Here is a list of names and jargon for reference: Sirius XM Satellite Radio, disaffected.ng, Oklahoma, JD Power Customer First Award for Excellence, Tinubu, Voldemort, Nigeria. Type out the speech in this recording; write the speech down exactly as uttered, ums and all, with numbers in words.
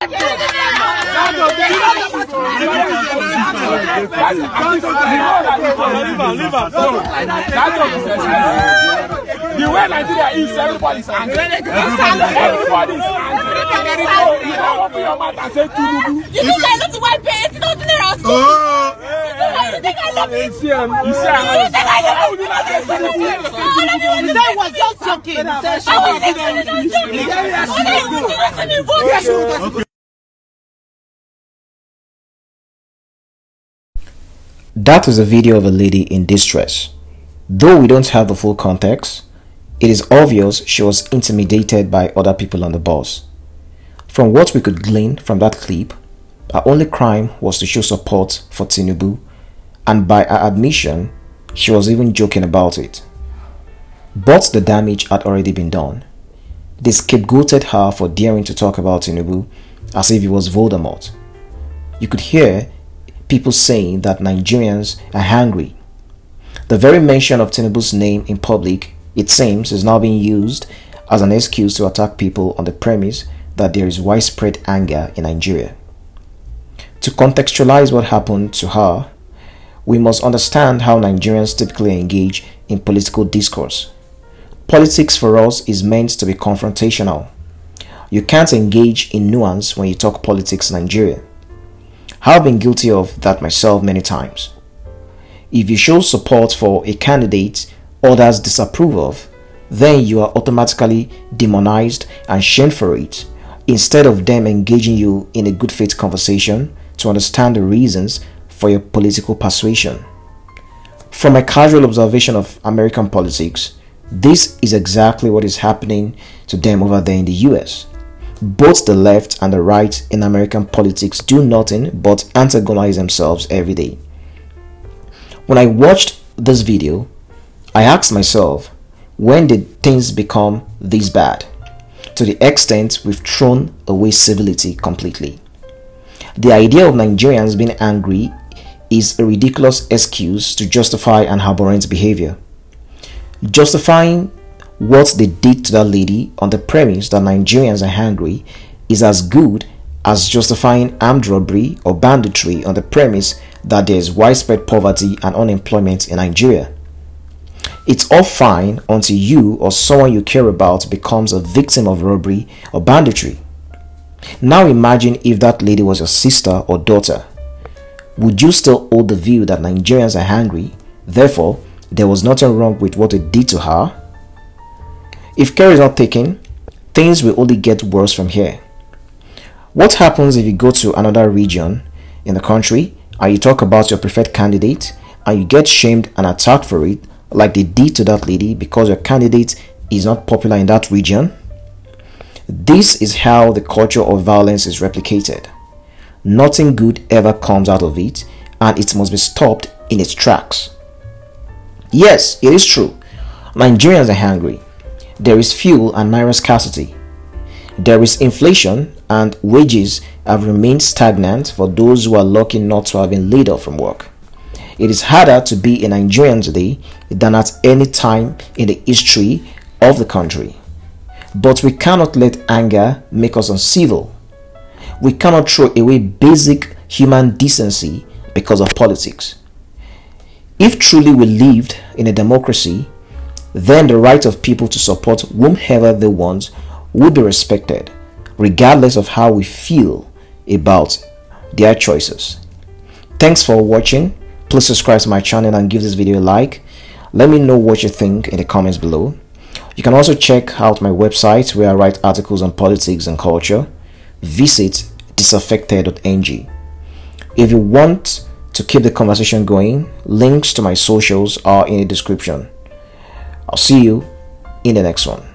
The way Nigeria is, everybody is angry. Everybody is angry. You don't open your mouth and say Tinubu. You think I love the white parents? You don't think they're asking. You think I love it? You think I love it? That was just joking. I was just joking. That is a video of a lady in distress. Though we don't have the full context, it is obvious she was intimidated by other people on the bus. From what we could glean from that clip, her only crime was to show support for Tinubu, and by her admission, she was even joking about it. But the damage had already been done. They scapegoated her for daring to talk about Tinubu as if he was Voldemort. You could hear people saying that Nigerians are hungry. The very mention of Tinubu's name in public, it seems, is now being used as an excuse to attack people on the premise that there is widespread anger in Nigeria. To contextualize what happened to her, we must understand how Nigerians typically engage in political discourse. Politics for us is meant to be confrontational. You can't engage in nuance when you talk politics in Nigeria. I've been guilty of that myself many times. If you show support for a candidate others disapprove of, then you are automatically demonized and shamed for it, instead of them engaging you in a good faith conversation to understand the reasons for your political persuasion. From a casual observation of American politics, this is exactly what is happening to them over there in the U S. Both the left and the right in American politics do nothing but antagonize themselves every day. When I watched this video, I asked myself, when did things become this bad, to the extent we've thrown away civility completely? The idea of Nigerians being angry is a ridiculous excuse to justify an abhorrent behavior. Justifying what they did to that lady on the premise that Nigerians are hungry is as good as justifying armed robbery or banditry on the premise that there is widespread poverty and unemployment in Nigeria. It's all fine until you or someone you care about becomes a victim of robbery or banditry. Now imagine if that lady was your sister or daughter. Would you still hold the view that Nigerians are hungry, therefore there was nothing wrong with what they did to her? If care is not taken, things will only get worse from here. What happens if you go to another region in the country and you talk about your preferred candidate and you get shamed and attacked for it like they did to that lady because your candidate is not popular in that region? This is how the culture of violence is replicated. Nothing good ever comes out of it, and it must be stopped in its tracks. Yes, it is true. Nigerians are hungry. There is fuel and mineral scarcity. There is inflation, and wages have remained stagnant for those who are lucky not to have been laid off from work. It is harder to be a Nigerian today than at any time in the history of the country. But we cannot let anger make us uncivil. We cannot throw away basic human decency because of politics. If truly we lived in a democracy, then the right of people to support whomever they want will be respected, regardless of how we feel about their choices. Thanks for watching. Please subscribe to my channel and give this video a like. Let me know what you think in the comments below. You can also check out my website where I write articles on politics and culture. Visit disaffected dot N G. If you want to keep the conversation going, links to my socials are in the description. I'll see you in the next one.